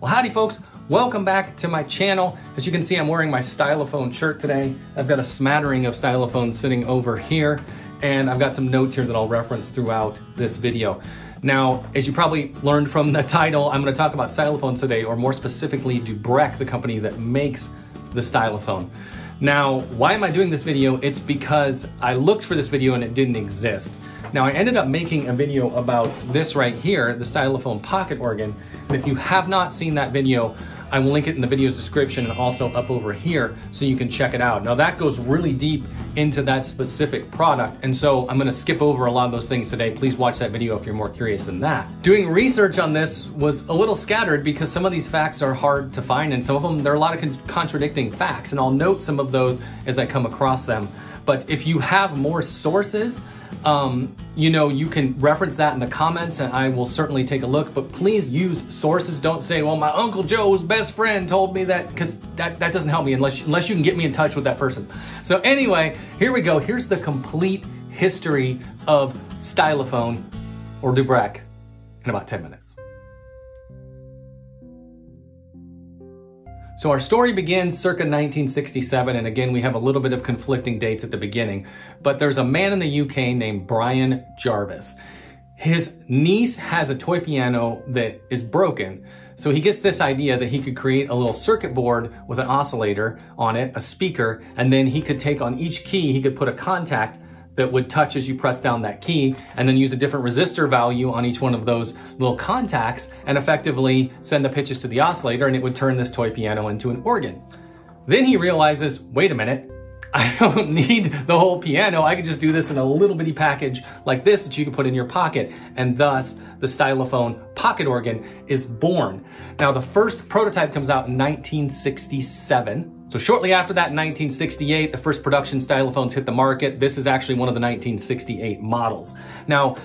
Well, howdy folks, welcome back to my channel. As you can see, I'm wearing my Stylophone shirt today. I've got a smattering of Stylophone sitting over here, and I've got some notes here that I'll reference throughout this video. Now, as you probably learned from the title, I'm gonna talk about Stylophones today, or more specifically, Dubreq, the company that makes the Stylophone. Now, why am I doing this video? It's because I looked for this video and it didn't exist. Now, I ended up making a video about this right here, the Stylophone pocket organ. And if you have not seen that video, I will link it in the video's description and also up over here so you can check it out. Now, that goes really deep into that specific product, and so I'm gonna skip over a lot of those things today. Please watch that video if you're more curious than that. Doing research on this was a little scattered because some of these facts are hard to find, and some of them, there are a lot of contradicting facts, and I'll note some of those as I come across them. But if you have more sources, you can reference that in the comments and I will certainly take a look, but please use sources. Don't say, well, my Uncle Joe's best friend told me that, because that doesn't help me unless you can get me in touch with that person. So anyway, here we go. Here's the complete history of Stylophone or Dubreq in about 10 minutes. So our story begins circa 1967, and again, we have a little bit of conflicting dates at the beginning, but there's a man in the UK named Brian Jarvis. His niece has a toy piano that is broken, so he gets this idea that he could create a little circuit board with an oscillator on it, a speaker, and then he could take on each key, he could put a contact that would touch as you press down that key, and then use a different resistor value on each one of those little contacts and effectively send the pitches to the oscillator, and it would turn this toy piano into an organ. Then he realizes, wait a minute, I don't need the whole piano. I could just do this in a little bitty package like this that you can put in your pocket. And thus the Stylophone pocket organ is born. Now the first prototype comes out in 1967. So shortly after that, in 1968, the first production Stylophones hit the market. This is actually one of the 1968 models. Now,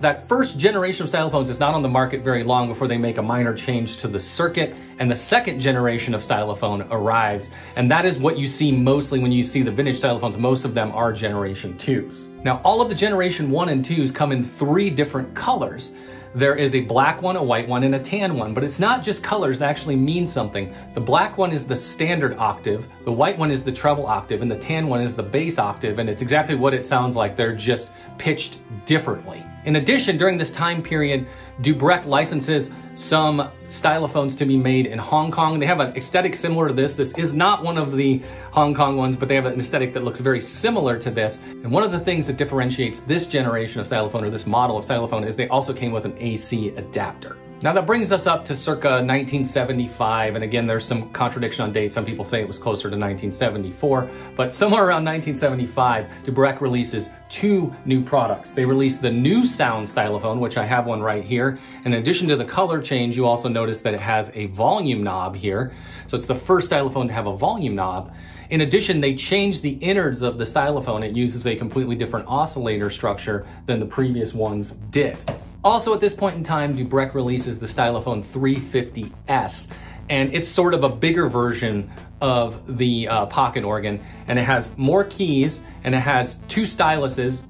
that first generation of Stylophones is not on the market very long before they make a minor change to the circuit, and the second generation of Stylophone arrives. And that is what you see mostly when you see the vintage Stylophones. Most of them are generation 2s. Now, all of the generation 1 and 2s come in 3 different colors. There is a black one, a white one, and a tan one, but it's not just colors that actually mean something. The black one is the standard octave, the white one is the treble octave, and the tan one is the bass octave, and it's exactly what it sounds like. They're just pitched differently. In addition, during this time period, Dubreq licenses some Stylophones to be made in Hong Kong. They have an aesthetic similar to this. This is not one of the Hong Kong ones, but they have an aesthetic that looks very similar to this. And one of the things that differentiates this generation of Stylophone, or this model of Stylophone, is they also came with an AC adapter. Now that brings us up to circa 1975, and again, there's some contradiction on dates. Some people say it was closer to 1974, but somewhere around 1975, Dubreq releases 2 new products. They release the new sound Stylophone, which I have one right here. In addition to the color change, you also notice that it has a volume knob here. So it's the first Stylophone to have a volume knob. In addition, they changed the innards of the Stylophone. It uses a completely different oscillator structure than the previous ones did. Also at this point in time, Dubreq releases the Stylophone 350S, and it's sort of a bigger version of the pocket organ, and it has more keys, and it has 2 styluses,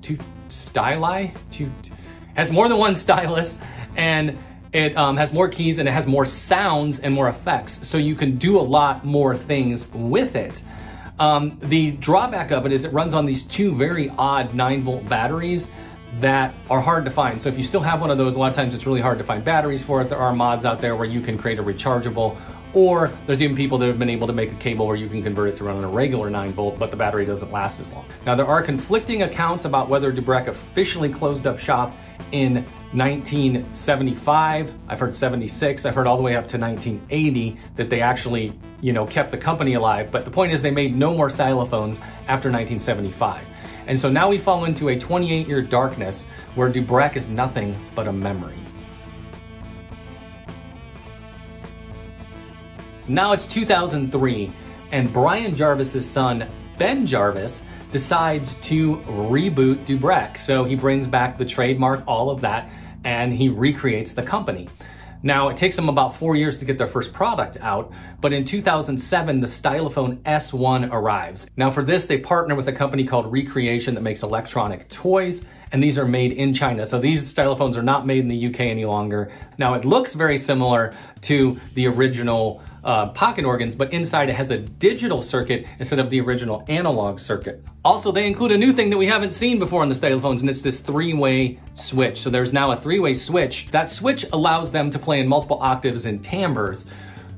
has more than one stylus, and it has more keys, and it has more sounds and more effects, so you can do a lot more things with it. The drawback of it is it runs on these 2 very odd 9-volt batteries that are hard to find. So if you still have one of those, a lot of times it's really hard to find batteries for it. There are mods out there where you can create a rechargeable, or there's even people that have been able to make a cable where you can convert it to run on a regular 9-volt, but the battery doesn't last as long. Now there are conflicting accounts about whether Dubreq officially closed up shop in 1975, I've heard 76, I've heard all the way up to 1980 that they actually, kept the company alive. But the point is they made no more Stylophones after 1975. And so now we fall into a 28-year darkness where Dubreq is nothing but a memory. So now it's 2003, and Brian Jarvis's son, Ben Jarvis, decides to reboot Dubreq. So he brings back the trademark, all of that, and he recreates the company. Now, it takes them about 4 years to get their first product out, but in 2007, the Stylophone S1 arrives. Now, for this, they partner with a company called Recreation that makes electronic toys, and these are made in China. So these Stylophones are not made in the UK any longer. Now it looks very similar to the original pocket organs, but inside it has a digital circuit instead of the original analog circuit. Also, they include a new thing that we haven't seen before on the Stylophones, and it's this three-way switch. So there's now a three-way switch. That switch allows them to play in multiple octaves and timbres.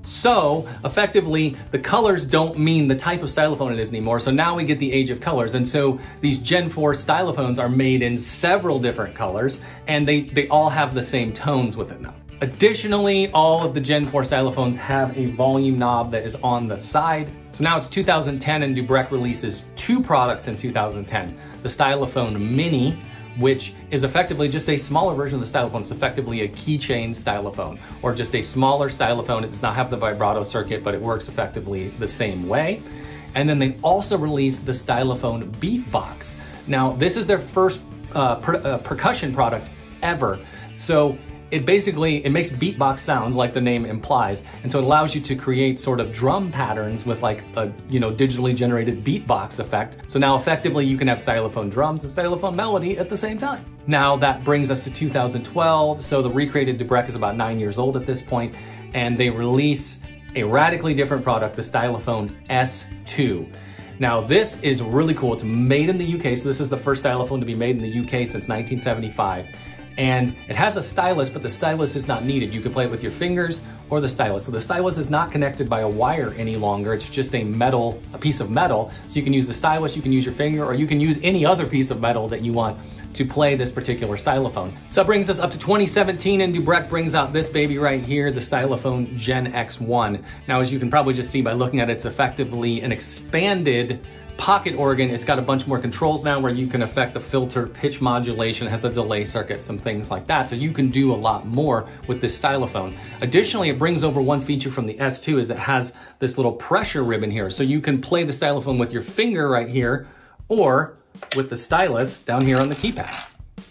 So effectively, the colors don't mean the type of Stylophone it is anymore. So now we get the age of colors. And so these Gen 4 Stylophones are made in several different colors, and they all have the same tones within them. Additionally, all of the Gen 4 Stylophones have a volume knob that is on the side. So now it's 2010, and Dubreq releases two products in 2010. The Stylophone Mini, which is effectively just a smaller version of the Stylophone. It's effectively a keychain Stylophone, or just a smaller Stylophone. It does not have the vibrato circuit, but it works effectively the same way. And then they also released the Stylophone Beatbox. Now, this is their first percussion product ever. So it basically, it makes beatbox sounds like the name implies. And so it allows you to create sort of drum patterns with like a, you know, digitally generated beatbox effect. So now effectively you can have Stylophone drums and Stylophone melody at the same time. Now that brings us to 2012. So the recreated Dubreq is about 9 years old at this point, and they release a radically different product, the Stylophone S2. Now this is really cool. It's made in the UK. So this is the first Stylophone to be made in the UK since 1975. And it has a stylus, but the stylus is not needed. You can play it with your fingers or the stylus. So the stylus is not connected by a wire any longer. It's just a piece of metal. So you can use the stylus, you can use your finger, or you can use any other piece of metal that you want to play this particular Stylophone. So that brings us up to 2017, and Dubreq brings out this baby right here, the Stylophone Gen X1. Now, as you can probably just see by looking at it, it's effectively an expanded pocket organ. It's got a bunch more controls now where you can affect the filter, pitch modulation, has a delay circuit, some things like that. So you can do a lot more with this Stylophone. Additionally, it brings over one feature from the S2 is it has this little pressure ribbon here. So you can play the Stylophone with your finger right here or with the stylus down here on the keypad.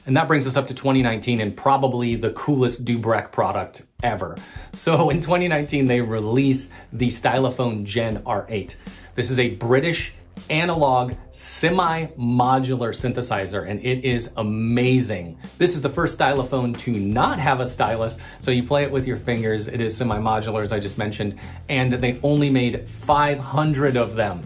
And that brings us up to 2019 and probably the coolest Dubreq product ever. So in 2019, they release the Stylophone Gen R8. This is a British analog semi-modular synthesizer, and it is amazing. This is the first Stylophone to not have a stylus, so you play it with your fingers. It is semi-modular, as I just mentioned, and they only made 500 of them.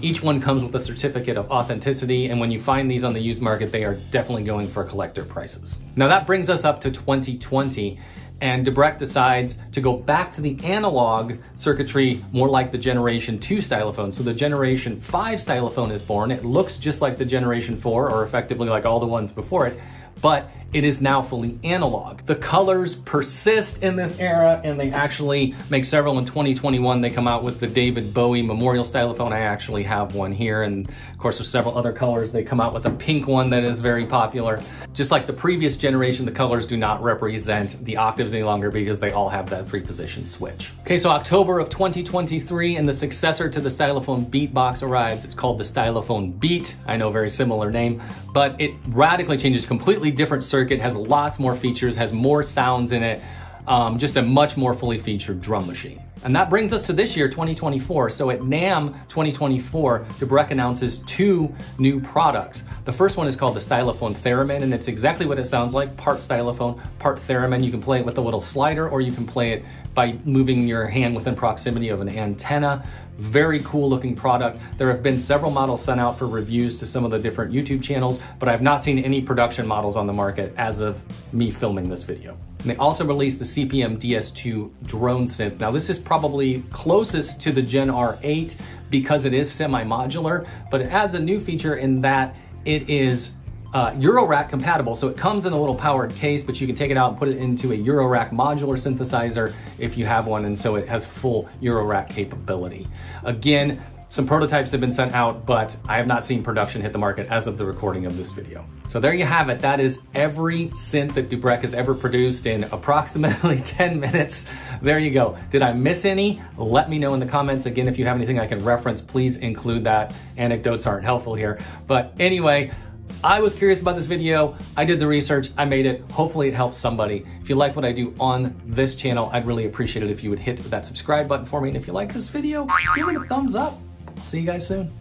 Each one comes with a certificate of authenticity, and when you find these on the used market, they are definitely going for collector prices. Now that brings us up to 2020, and Dubreq decides to go back to the analog circuitry, more like the Generation 2 Stylophone. So the Generation 5 Stylophone is born. It looks just like the Generation 4, or effectively like all the ones before it, but it is now fully analog. The colors persist in this era, and they actually make several in 2021. They come out with the David Bowie Memorial Stylophone. I actually have one here, and of course there's several other colors. They come out with a pink one that is very popular. Just like the previous generation, the colors do not represent the octaves any longer because they all have that three-position switch. Okay, so October of 2023, and the successor to the Stylophone Beatbox arrives. It's called the Stylophone Beat. I know, very similar name, but it radically changes, completely different circuit. It has lots more features, has more sounds in it, just a much more fully featured drum machine. And that brings us to this year, 2024. So at NAMM 2024, Dubreq announces two new products. The first one is called the Stylophone Theremin, and it's exactly what it sounds like, part Stylophone, part Theremin. You can play it with a little slider, or you can play it by moving your hand within proximity of an antenna. Very cool looking product. There have been several models sent out for reviews to some of the different YouTube channels, but I've not seen any production models on the market as of me filming this video. And they also released the CPM DS2 drone synth. Now this is probably closest to the Gen R8 because it is semi-modular, but it adds a new feature in that it is Eurorack compatible. So it comes in a little powered case, but you can take it out and put it into a Eurorack modular synthesizer if you have one. And so it has full Eurorack capability. Again, some prototypes have been sent out, but I have not seen production hit the market as of the recording of this video. So there you have it. That is every synth that Dubreq has ever produced in approximately 10 minutes. There you go. Did I miss any? Let me know in the comments. Again, if you have anything I can reference, please include that. Anecdotes aren't helpful here. But anyway, I was curious about this video. I did the research, I made it. Hopefully it helps somebody. If you like what I do on this channel, I'd really appreciate it if you would hit that subscribe button for me. And if you like this video, give it a thumbs up. See you guys soon.